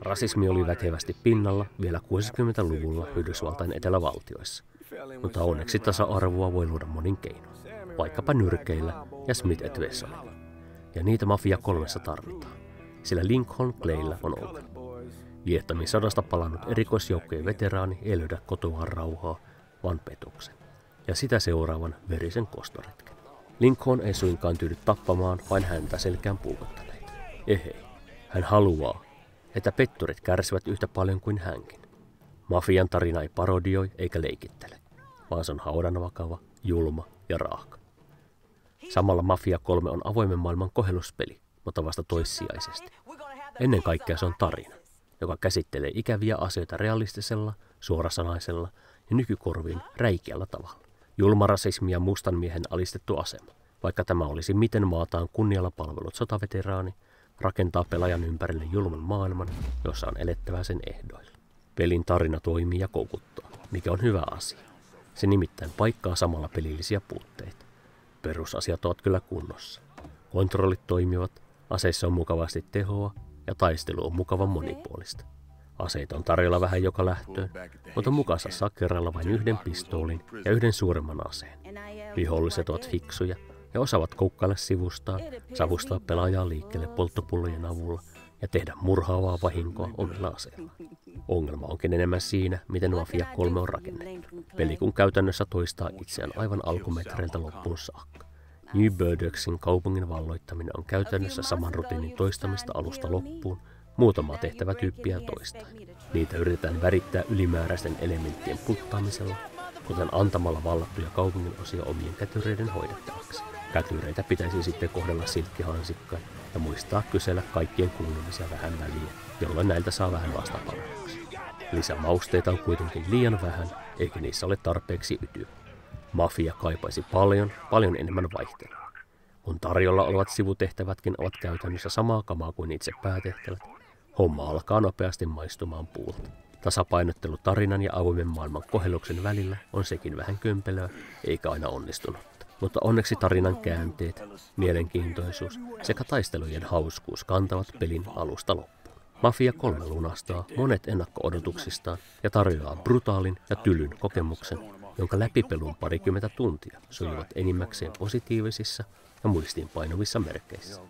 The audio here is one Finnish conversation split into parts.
Rasismi oli väkevästi pinnalla vielä 60-luvulla Yhdysvaltain etelävaltioissa, mutta onneksi tasa-arvoa voi luoda monin keinoin, vaikkapa nyrkeillä ja Smith et Wessonilla. Ja niitä Mafia 3:ssa tarvitaan, sillä Lincoln Claylla on ongelma. Vietnamin sodasta palannut erikoisjoukkojen veteraani ei löydä kotoaan rauhaa, vaan petoksen, ja sitä seuraavan verisen kostoretken. Lincoln ei suinkaan tyydy tappamaan vain häntä selkään puukottaneita. Ehei, hän haluaa, että petturit kärsivät yhtä paljon kuin hänkin. Mafian tarina ei parodioi eikä leikittele, vaan se on haudan vakava, julma ja raaka. Samalla Mafia 3 on avoimen maailman kohelluspeli, mutta vasta toissijaisesti. Ennen kaikkea se on tarina, joka käsittelee ikäviä asioita realistisella, suorasanaisella ja nykykorviin räikeällä tavalla. Julma rasismi ja mustan miehen alistettu asema, vaikka tämä olisi miten maataan kunnialla palvellut sotaveteraani, rakentaa pelaajan ympärille julman maailman, jossa on elettävä sen ehdoilla. Pelin tarina toimii ja koukuttaa, mikä on hyvä asia. Se nimittäin paikkaa samalla pelillisiä puutteita. Perusasiat ovat kyllä kunnossa. Kontrollit toimivat, aseissa on mukavasti tehoa ja taistelu on mukavan monipuolista. Aseita on tarjolla vähän joka lähtöön, mutta mukansa saa kerralla vain yhden pistoolin ja yhden suuremman aseen. Viholliset ovat fiksuja ja osaavat koukkailla sivustaan, savustaa pelaajaa liikkeelle polttopullojen avulla ja tehdä murhaavaa vahinkoa omilla aseillaan. Ongelma onkin enemmän siinä, miten Mafia 3 on rakennettu. Peli kun käytännössä toistaa itseään aivan alkumetreiltä loppuun saakka. New Burdexin kaupungin valloittaminen on käytännössä saman rutiinin toistamista alusta loppuun, muutamaa tehtävätyyppiä toistaen. Niitä yritetään värittää ylimääräisten elementtien puttaamisella, kuten antamalla vallattuja kaupungin osia omien kätyreiden hoidettavaksi. Kätyreitä pitäisi sitten kohdella silkkihansikkain ja muistaa kysellä kaikkien kuulumisia vähän väliä, jolloin näiltä saa vähän vastapainoksi. Lisämausteita on kuitenkin liian vähän, eikä niissä ole tarpeeksi ytyä. Mafia kaipaisi paljon, paljon enemmän vaihtelua. Kun tarjolla olevat sivutehtävätkin ovat käytännössä samaa kamaa kuin itse päätehtävät, homma alkaa nopeasti maistumaan puulta. Tasapainottelu tarinan ja avoimen maailman kohelluksen välillä on sekin vähän kömpelöä, eikä aina onnistunut. Mutta onneksi tarinan käänteet, mielenkiintoisuus sekä taistelujen hauskuus kantavat pelin alusta loppuun. Mafia 3 lunastaa monet ennakko-odotuksistaan ja tarjoaa brutaalin ja tylyn kokemuksen, jonka läpipelun parikymmentä tuntia sujuvat enimmäkseen positiivisissa ja muistiin painuvissa merkeissä.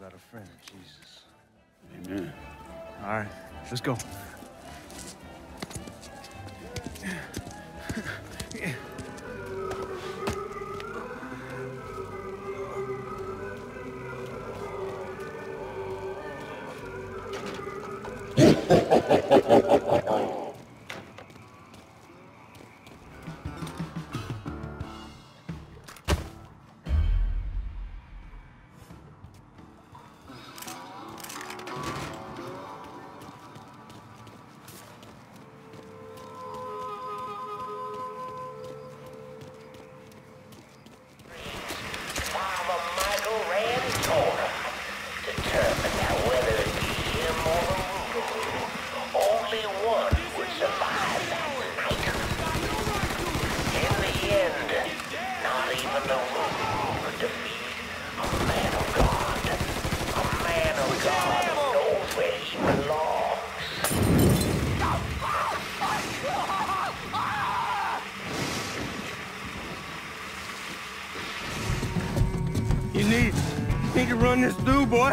You need to run this through, boy.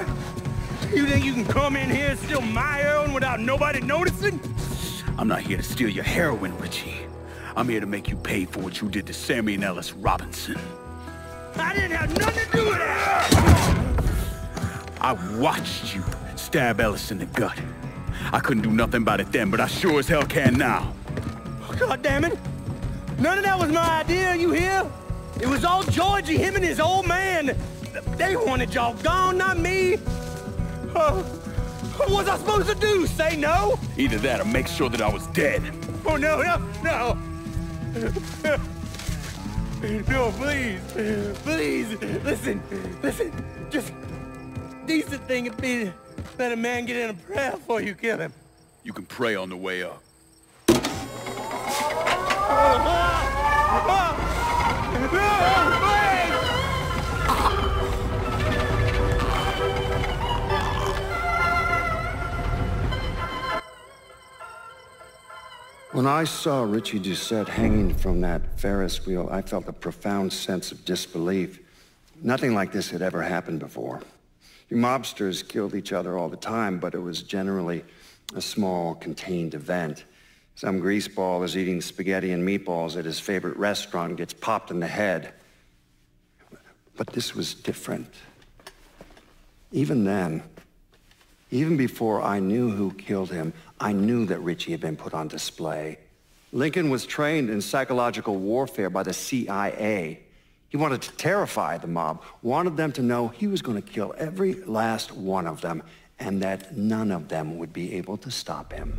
You think you can come in here and steal my heroin without nobody noticing? I'm not here to steal your heroin, Richie. I'm here to make you pay for what you did to Sammy and Ellis Robinson. I didn't have nothing to do with that! I watched you stab Ellis in the gut. I couldn't do nothing about it then, but I sure as hell can now. God damn it! None of that was my idea, you hear? It was all Georgie, him and his old man. They wanted y'all gone, not me. What was I supposed to do? Say no? Either that or make sure that I was dead. Oh, no, no, no. No, please. Please. Listen. Just decent thing would be to let a man get in a prayer before you kill him. You can pray on the way up. When I saw Richie Doucette hanging from that Ferris wheel, I felt a profound sense of disbelief. Nothing like this had ever happened before. Your mobsters killed each other all the time, but it was generally a small, contained event. Some greaseball is eating spaghetti and meatballs at his favorite restaurant and gets popped in the head. But this was different. Even then, even before I knew who killed him, I knew that Richie had been put on display. Lincoln was trained in psychological warfare by the CIA. He wanted to terrify the mob, wanted them to know he was going to kill every last one of them, and that none of them would be able to stop him.